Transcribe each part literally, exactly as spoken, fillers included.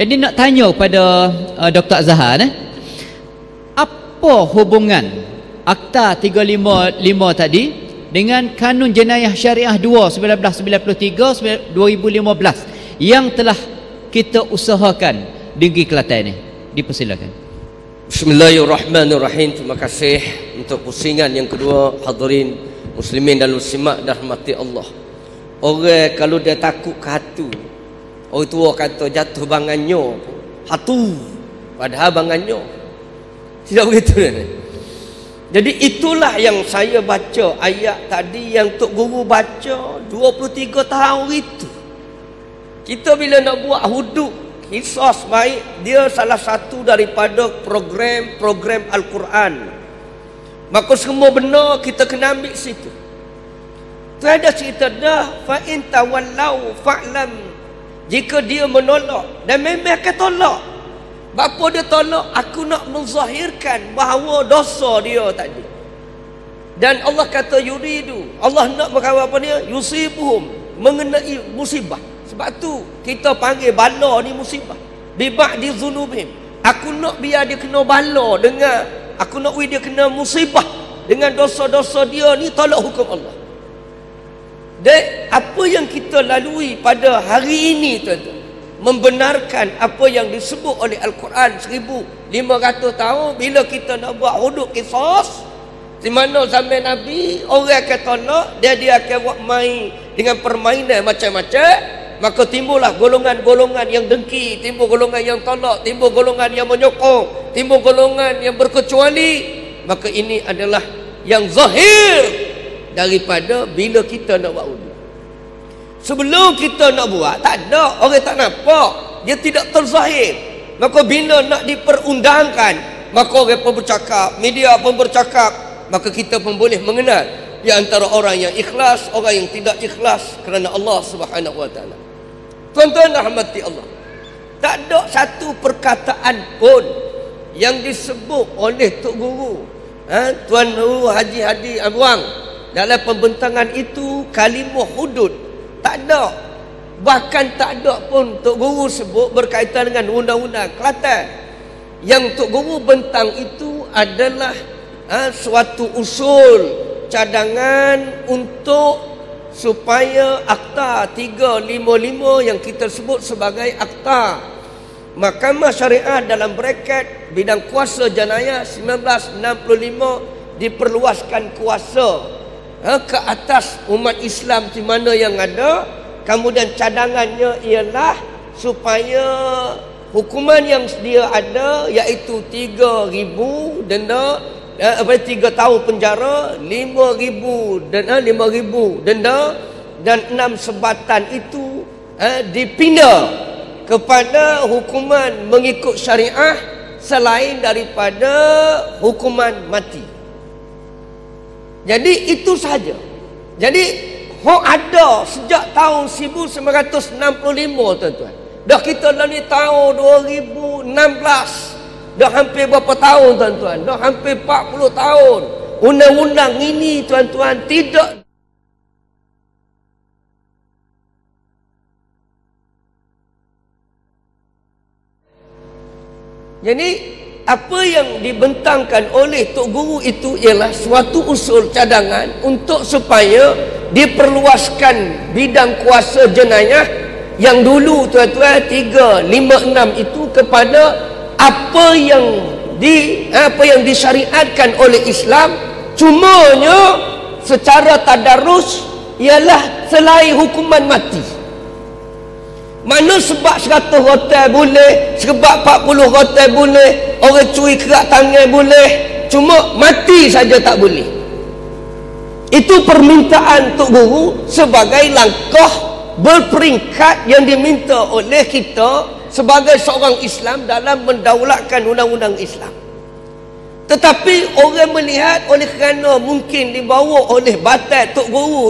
Jadi nak tanya pada uh, Doktor Azhar, eh? apa hubungan Akta tiga lima lima tadi dengan Kanun Jenayah Syariah dua seribu sembilan ratus sembilan puluh tiga dua ribu lima belas yang telah kita usahakan di Kelantan ini? Dipersilakan. Bismillahirrahmanirrahim. Terima kasih untuk pusingan yang kedua, hadirin muslimin dan muslimat dirahmati Allah. Orang kalau dia takut ke hatu, orang tua kata jatuh bangannya hatu, padahal bangannya tidak begitu. Jadi itulah yang saya baca ayat tadi yang Tok Guru baca dua puluh tiga tahun itu. Kita bila nak buat hudud Qisas baik, dia salah satu daripada program-program Al-Quran. Maka semua benar kita kena ambil situ. Tak ada cerita dah fa'in tawallau fa'lam. Jika dia menolak, dan memang akan tolak. Bapa dia tolak, aku nak menzahirkan bahawa dosa dia tadi. Dan Allah kata yuridu. Allah nak berkawal apa dia? Yusibuhum, mengenai musibah. Sebab tu kita panggil bala ni musibah. Bibak di zunubim. Aku nak biar dia kena bala dengan, aku nak dia kena musibah dengan dosa-dosa dia ni, tolak hukum Allah. Dan apa yang kita lalui pada hari ini tuan-tuan, membenarkan apa yang disebut oleh Al-Quran seribu lima ratus tahun. Bila kita nak buat hudud Qisas di mana zaman Nabi, orang akan tolak, dia dia akan main dengan permainan macam-macam. Maka timbullah golongan-golongan yang dengki, timbul golongan yang tolak, timbul golongan yang menyokong, timbul golongan yang berkecuali. Maka ini adalah yang zahir daripada bila kita nak buat wuduk. Sebelum kita nak buat, tak ada, orang tak nampak, dia tidak terzahir. Maka bila nak diperundangkan, maka orang pun bercakap, media pun bercakap, maka kita pun boleh mengenal di antara orang yang ikhlas, orang yang tidak ikhlas kerana Allah Subhanahu Wa Taala. Tuan-tuan rahmati Allah, tak ada satu perkataan pun yang disebut oleh Tok Guru, ha? Tuan Guru Haji Hadi Awang dalam pembentangan itu kalimah hudud, tak ada. Bahkan tak ada pun Tok Guru sebut berkaitan dengan undang-undang Kelantan. Yang Tok Guru bentang itu adalah, ha, suatu usul cadangan untuk supaya Akta tiga lima lima yang kita sebut sebagai Akta Mahkamah Syariah dalam bracket bidang kuasa jenayah seribu sembilan ratus enam puluh lima diperluaskan kuasa, ha, ke atas umat Islam di mana yang ada. Kemudian cadangannya ialah supaya hukuman yang dia ada iaitu tiga ribu denda, apa, tiga tahun penjara, lima ribu denda, lima ribu denda dan enam sebatan itu, eh, dipindah kepada hukuman mengikut syariah selain daripada hukuman mati. Jadi itu sahaja. Jadi hak ada sejak tahun seribu sembilan ratus enam puluh lima tuan-tuan. Dah kita lalui tahun dua ribu enam belas. Dah hampir berapa tahun tuan-tuan? Dah hampir empat puluh tahun. Undang-undang ini tuan-tuan tidak jadi apa yang dibentangkan oleh Tok Guru itu ialah suatu usul cadangan untuk supaya diperluaskan bidang kuasa jenayah yang dulu tuan-tuan tiga lima enam itu kepada apa yang di apa yang disyariatkan oleh Islam. Cumanya secara tadarus ialah selain hukuman mati. Mana sebab seratus rotai boleh, sebab empat puluh rotai boleh, orang curi kerak tangan boleh, cuma mati saja tak boleh. Itu permintaan Tok Guru sebagai langkah berperingkat yang diminta oleh kita sebagai seorang Islam dalam mendaulatkan undang-undang Islam. Tetapi orang melihat oleh kerana mungkin dibawa oleh batai Tok Guru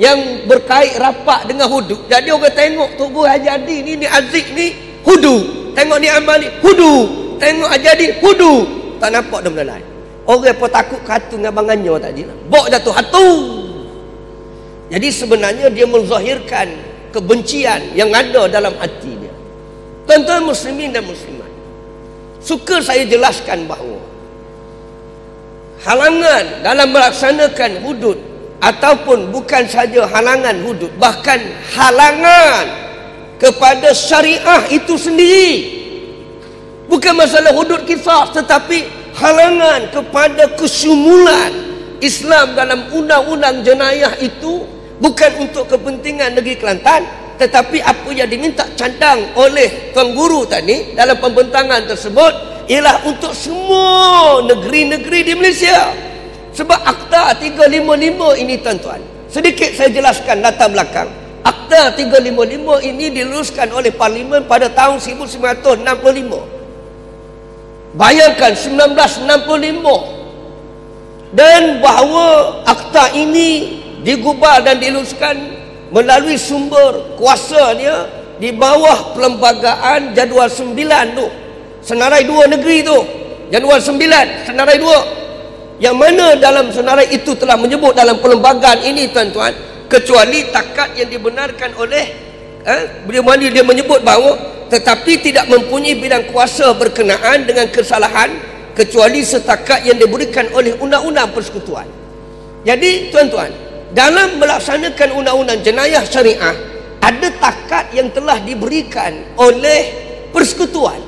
yang berkait rapat dengan hudud. Jadi orang tengok Tok Guru Haji Hadi ni, ni azik ni hudud, tengok ni amal ni hudud, tengok Haji Hadi hudud, tak nampak dia benda lain. Orang pun takut katu dengan bangannya tadi lah, bok jatuh hatu. Jadi sebenarnya dia menzahirkan kebencian yang ada dalam hati. Tuan-tuan muslimin dan muslimat, suka saya jelaskan bahawa halangan dalam melaksanakan hudud ataupun bukan saja halangan hudud, bahkan halangan kepada syariah itu sendiri, bukan masalah hudud qisas, tetapi halangan kepada kesyumulan Islam dalam undang-undang jenayah itu, bukan untuk kepentingan negeri Kelantan, tetapi apa yang diminta cadang oleh Tok Guru tadi dalam pembentangan tersebut ialah untuk semua negeri-negeri di Malaysia. Sebab Akta tiga lima lima ini, tuan-tuan, sedikit saya jelaskan latar belakang. Akta tiga lima lima ini diluluskan oleh Parlimen pada tahun seribu sembilan ratus enam puluh lima. Bayangkan, seribu sembilan ratus enam puluh lima, dan bahawa akta ini digubal dan diluluskan melalui sumber kuasanya di bawah Perlembagaan Jadual sembilan tu, senarai dua negeri tu, Jadual sembilan, senarai dua, yang mana dalam senarai itu telah menyebut dalam perlembagaan ini, tuan-tuan, kecuali takat yang dibenarkan oleh eh, beliau mandi, dia menyebut bahawa tetapi tidak mempunyai bidang kuasa berkenaan dengan kesalahan kecuali setakat yang diberikan oleh undang-undang persekutuan. Jadi tuan-tuan, dalam melaksanakan undang-undang jenayah syariah, ada takat yang telah diberikan oleh persekutuan.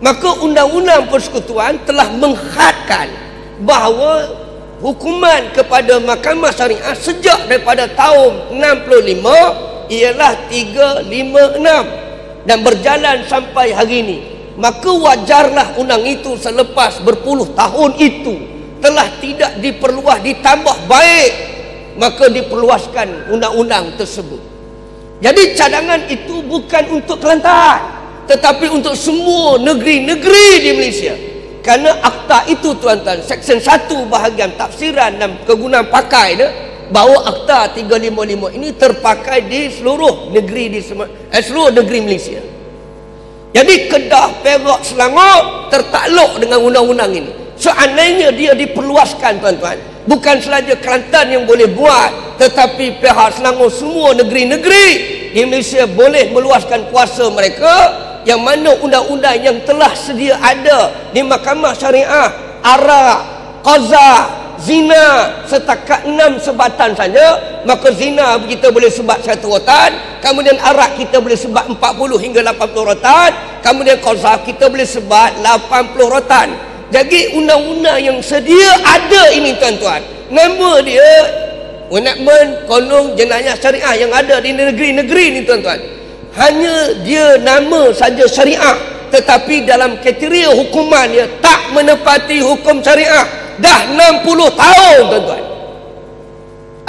Maka undang-undang persekutuan telah menghadkan bahawa hukuman kepada mahkamah syariah sejak daripada tahun enam puluh lima ialah tiga lima enam dan berjalan sampai hari ini. Maka wajarlah undang itu selepas berpuluh tahun itu telah tidak diperluas, ditambah baik, maka diperluaskan undang-undang tersebut. Jadi cadangan itu bukan untuk Kelantan, tetapi untuk semua negeri-negeri di Malaysia. Kerana akta itu, tuan-tuan, Seksyen satu bahagian tafsiran dan kegunaan pakai dia, bahawa Akta tiga lima lima ini terpakai di seluruh negeri di eh, seluruh negeri Malaysia. Jadi Kedah, Perak, Selangor tertakluk dengan undang-undang ini. Seandainya dia diperluaskan, tuan-tuan, bukan sahaja Kelantan yang boleh buat, tetapi pihak Selangor, semua negeri-negeri di Malaysia boleh meluaskan kuasa mereka, yang mana undang-undang yang telah sedia ada di mahkamah syariah, arak, qaza, zina, setakat enam sebatan saja. Maka zina kita boleh sebat satu rotan, kemudian arak kita boleh sebat empat puluh hingga lapan puluh rotan, kemudian qaza kita boleh sebat lapan puluh rotan. Jadi undang-undang yang sedia ada ini, tuan-tuan, nama dia Enactment Kanun Jenayah Syariah yang ada di negeri-negeri ini, tuan-tuan. Hanya dia nama saja syariah, tetapi dalam kriteria hukuman dia tak menepati hukum syariah. Dah enam puluh tahun, tuan-tuan.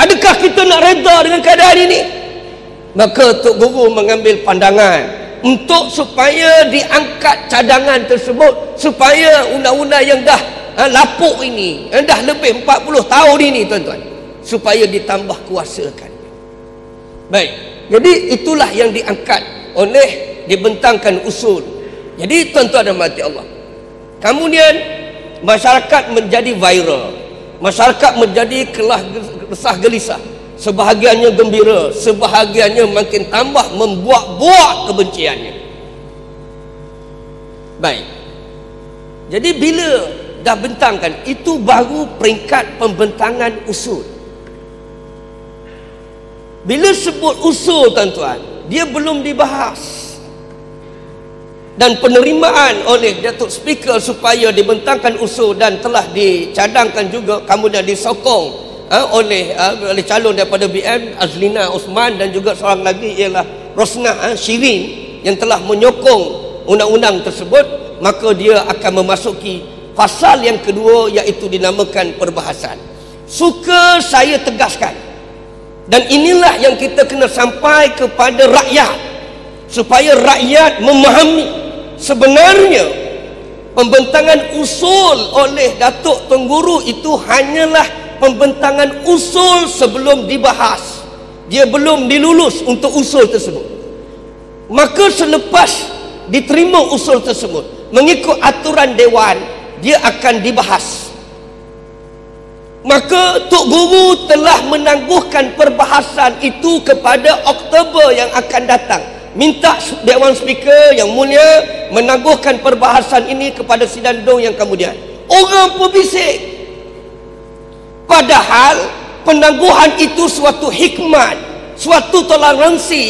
Adakah kita nak reda dengan keadaan ini? Maka Tok Guru mengambil pandangan untuk supaya diangkat cadangan tersebut, supaya undang-undang yang dah ha, lapuk ini, yang dah lebih empat puluh tahun ini, tuan-tuan, supaya ditambah kuasakan. Baik, jadi itulah yang diangkat oleh, dibentangkan usul. Jadi tuan-tuan dan hadirin Allah, kemudian masyarakat menjadi viral, masyarakat menjadi kelah resah gelisah. Sebahagiannya gembira, sebahagiannya makin tambah membuak-buak kebenciannya. Baik. Jadi bila dah bentangkan, itu baru peringkat pembentangan usul. Bila sebut usul, tuan-tuan, dia belum dibahas. Dan penerimaan oleh Datuk Speaker supaya dibentangkan usul dan telah dicadangkan juga, kemudian disokong Ha, oleh, ha, oleh calon daripada B M, Azlina Osman, dan juga seorang lagi ialah Rosnah Shiri, yang telah menyokong undang-undang tersebut. Maka dia akan memasuki pasal yang kedua, iaitu dinamakan perbahasan. Suka saya tegaskan, dan inilah yang kita kena sampai kepada rakyat, supaya rakyat memahami sebenarnya pembentangan usul oleh Datuk Tok Guru itu hanyalah pembentangan usul sebelum dibahas. Dia belum dilulus untuk usul tersebut. Maka selepas diterima usul tersebut, mengikut aturan dewan, dia akan dibahas. Maka Tok Guru telah menangguhkan perbahasan itu kepada Oktober yang akan datang. minta Dewan Speaker Yang Mulia menaguhkan perbahasan ini kepada sidandung yang kemudian. Orang berbisik. Padahal penangguhan itu suatu hikmat, suatu toleransi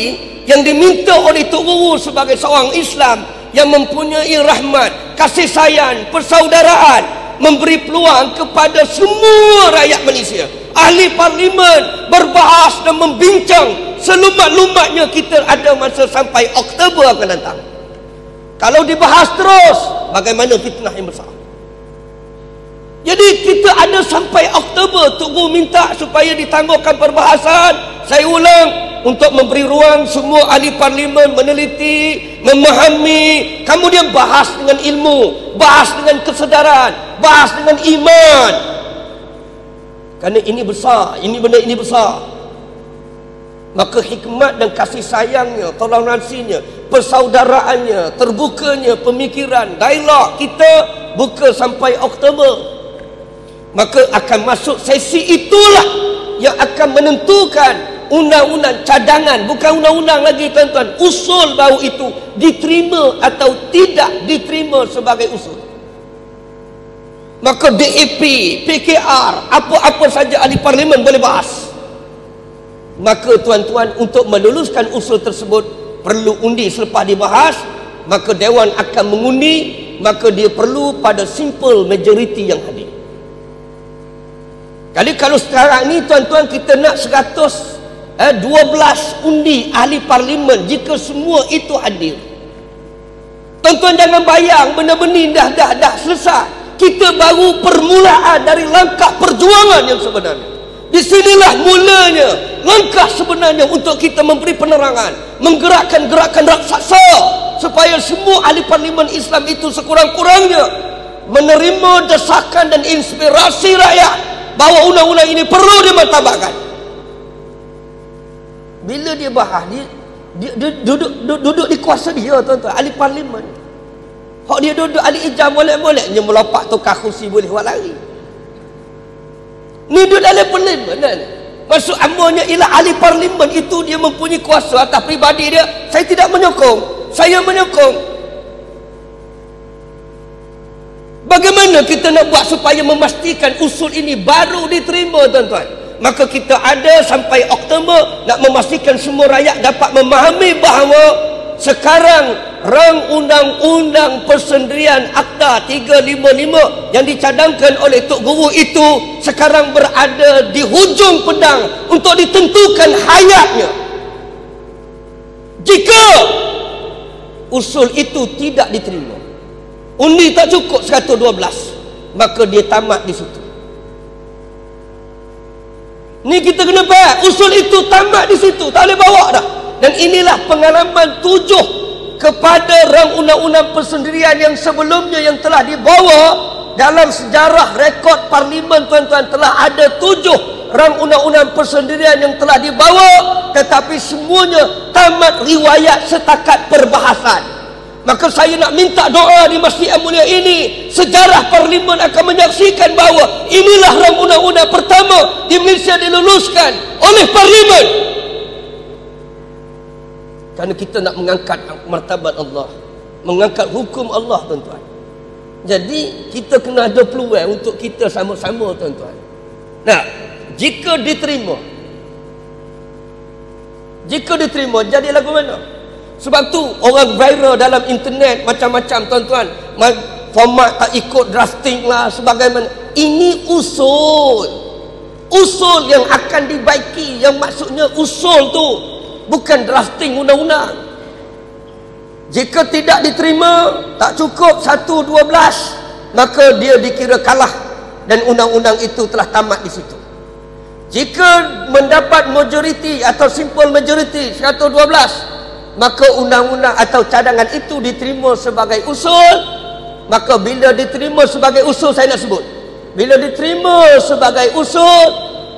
yang diminta oleh Tok Guru sebagai seorang Islam yang mempunyai rahmat, kasih sayang, persaudaraan, memberi peluang kepada semua rakyat Malaysia. Ahli parlimen berbahas dan membincang selumat-lumatnya. Kita ada masa sampai Oktober akan datang. Kalau dibahas terus, bagaimana fitnah yang besar? Jadi kita ada sampai Oktober. Tok Guru minta supaya ditangguhkan perbahasan. Saya ulang, untuk memberi ruang semua ahli parlimen meneliti, memahami, kemudian bahas dengan ilmu, bahas dengan kesedaran, bahas dengan iman. Kerana ini besar, ini benda ini besar. Maka hikmat dan kasih sayangnya, toleransinya, persaudaraannya, terbukanya pemikiran, dialog kita buka sampai Oktober. Maka akan masuk sesi itulah yang akan menentukan undang-undang cadangan. Bukan undang-undang lagi tuan-tuan, usul baru itu diterima atau tidak diterima sebagai usul. Maka D A P, P K R, apa-apa saja ahli parlimen boleh bahas. Maka tuan-tuan, untuk meluluskan usul tersebut perlu undi. Selepas dibahas, maka Dewan akan mengundi. Maka dia perlu pada simple majority yang hadir. Kali kalau sekarang ni tuan-tuan kita nak seratus dua belas undi ahli parlimen jika semua itu hadir. Tuan-tuan jangan bayang benda-benda dah dah dah selesai. Kita baru permulaan dari langkah perjuangan yang sebenarnya. Disinilah mulanya langkah sebenarnya untuk kita memberi penerangan, menggerakkan gerakan raksasa supaya semua ahli parlimen Islam itu sekurang-kurangnya menerima desakan dan inspirasi rakyat bahawa undang-undang ini perlu dimartabatkan. Bila dia bahas, dia, dia, dia duduk, duduk, duduk di kuasa dia tuan-tuan, ahli parlimen. Hak dia duduk alik ijam boleh-boleh dia melopak tukar kursi boleh buat lari. Ni duduk dalam parlimen kan. Maksud amanya ialah ahli parlimen itu dia mempunyai kuasa atas peribadi dia. Saya tidak menyokong. Saya menyokong. Bagaimana kita nak buat supaya memastikan usul ini baru diterima tuan-tuan? Maka kita ada sampai Oktober nak memastikan semua rakyat dapat memahami bahawa sekarang rang undang-undang persendirian Akta tiga lima lima yang dicadangkan oleh Tok Guru itu sekarang berada di hujung pedang untuk ditentukan hayatnya. Jika usul itu tidak diterima, undi tak cukup seratus dua belas, maka dia tamat di situ. Ni kita kena faham, usul itu tamat di situ, tak boleh bawa dah. Dan inilah pengalaman tujuh kepada rang undang-undang persendirian yang sebelumnya yang telah dibawa dalam sejarah rekod parlimen tuan-tuan. Telah ada tujuh rang undang-undang persendirian yang telah dibawa, tetapi semuanya tamat riwayat setakat perbahasan. Maka saya nak minta doa di Masjid Yang Mulia ini, sejarah parlimen akan menyaksikan bahawa inilah rang undang-undang pertama di Malaysia diluluskan oleh parlimen. Kerana kita nak mengangkat martabat Allah, mengangkat hukum Allah tuan-tuan. Jadi kita kena ada peluang untuk kita sama-sama tuan-tuan. Nah, jika diterima, jika diterima, jadi lagu mana? Sebab tu orang viral dalam internet macam-macam tuan-tuan, format tak ikut drafting lah sebagaimana. Ini usul, usul yang akan dibaiki, yang maksudnya usul tu bukan drafting undang-undang. Jika tidak diterima, tak cukup seratus dua belas, maka dia dikira kalah dan undang-undang itu telah tamat di situ. Jika mendapat majoriti atau simple majoriti seratus dua belas, maka undang-undang atau cadangan itu diterima sebagai usul. Maka bila diterima sebagai usul, saya nak sebut, bila diterima sebagai usul,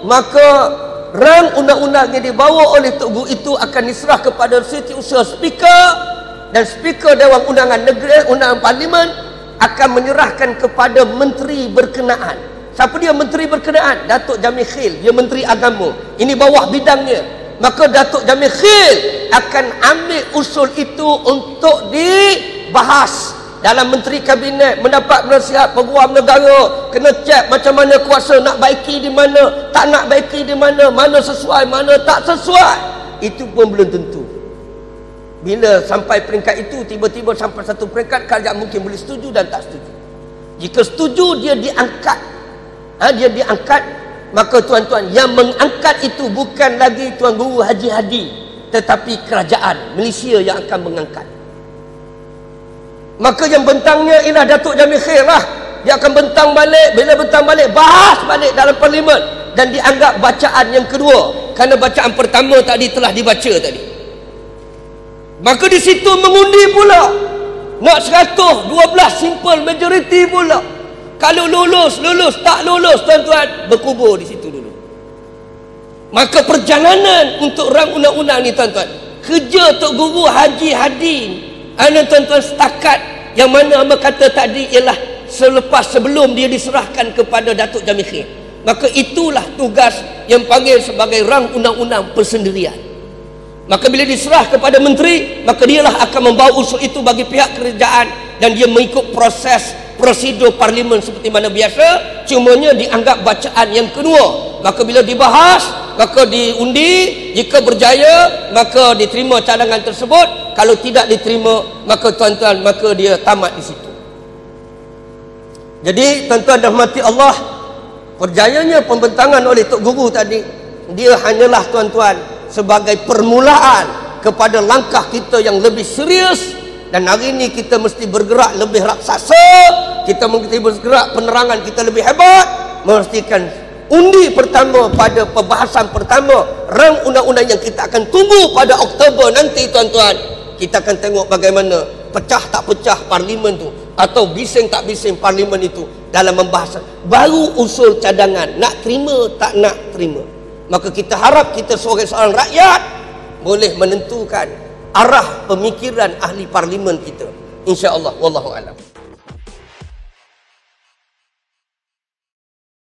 maka rang undang-undang yang dibawa oleh Tok Guru itu akan diserah kepada setiausaha speaker, dan speaker Dewan Undangan Negeri, Undangan Parlimen akan menyerahkan kepada menteri berkenaan. Siapa dia menteri berkenaan? Datuk Jamil Khir, dia menteri agama. Ini bawah bidangnya. maka Datuk Jamil Khir akan ambil usul itu untuk dibahas dalam menteri kabinet, mendapat penasihat peguam negara, kena cek macam mana kuasa nak baiki di mana, tak nak baiki di mana, mana sesuai, mana tak sesuai. Itu pun belum tentu. Bila sampai peringkat itu, tiba-tiba sampai satu peringkat, kerajaan mungkin boleh setuju dan tak setuju. Jika setuju, dia diangkat. Ha, dia diangkat, maka tuan-tuan, yang mengangkat itu bukan lagi Tuan Guru Haji Hadi, tetapi kerajaan Malaysia yang akan mengangkat. Maka yang bentangnya ialah Datuk Jamil Khir lah. Dia akan bentang balik. Bila bentang balik, bahas balik dalam parlimen. Dan dianggap bacaan yang kedua, kerana bacaan pertama tadi telah dibaca tadi. Maka di situ mengundi pula. Nak seratus dua belas simple majority pula. Kalau lulus, lulus. Tak lulus, tuan-tuan, berkubur di situ dulu. Maka perjalanan untuk rang undang-undang ni, tuan-tuan, kerja Tok Guru Haji Hadi anak tuan-tuan setakat yang mana hamba kata tadi ialah selepas sebelum dia diserahkan kepada Datuk Jamil Khir. Maka itulah tugas yang panggil sebagai rang undang-undang persendirian. Maka bila diserah kepada menteri, maka dialah akan membawa usul itu bagi pihak kerajaan dan dia mengikut proses prosedur parlimen seperti mana biasa, cumanya dianggap bacaan yang kedua. Maka bila dibahas, maka diundi, jika berjaya maka diterima cadangan tersebut. Kalau tidak diterima, maka tuan-tuan, maka dia tamat di situ. Jadi tuan-tuan rahmati Allah, perjayanya pembentangan oleh Tok Guru tadi, dia hanyalah tuan-tuan sebagai permulaan kepada langkah kita yang lebih serius. Dan hari ini kita mesti bergerak lebih raksasa, kita mesti bergerak, penerangan kita lebih hebat, memastikan undi pertama pada pembahasan pertama rang undang-undang yang kita akan tunggu pada Oktober nanti, tuan-tuan. Kita akan tengok bagaimana pecah tak pecah parlimen tu, atau bising tak bising parlimen itu dalam pembahasan. Baru usul cadangan, nak terima tak nak terima. Maka kita harap kita sebagai seorang rakyat boleh menentukan arah pemikiran ahli parlimen kita, insya-Allah. Wallahu a'lam.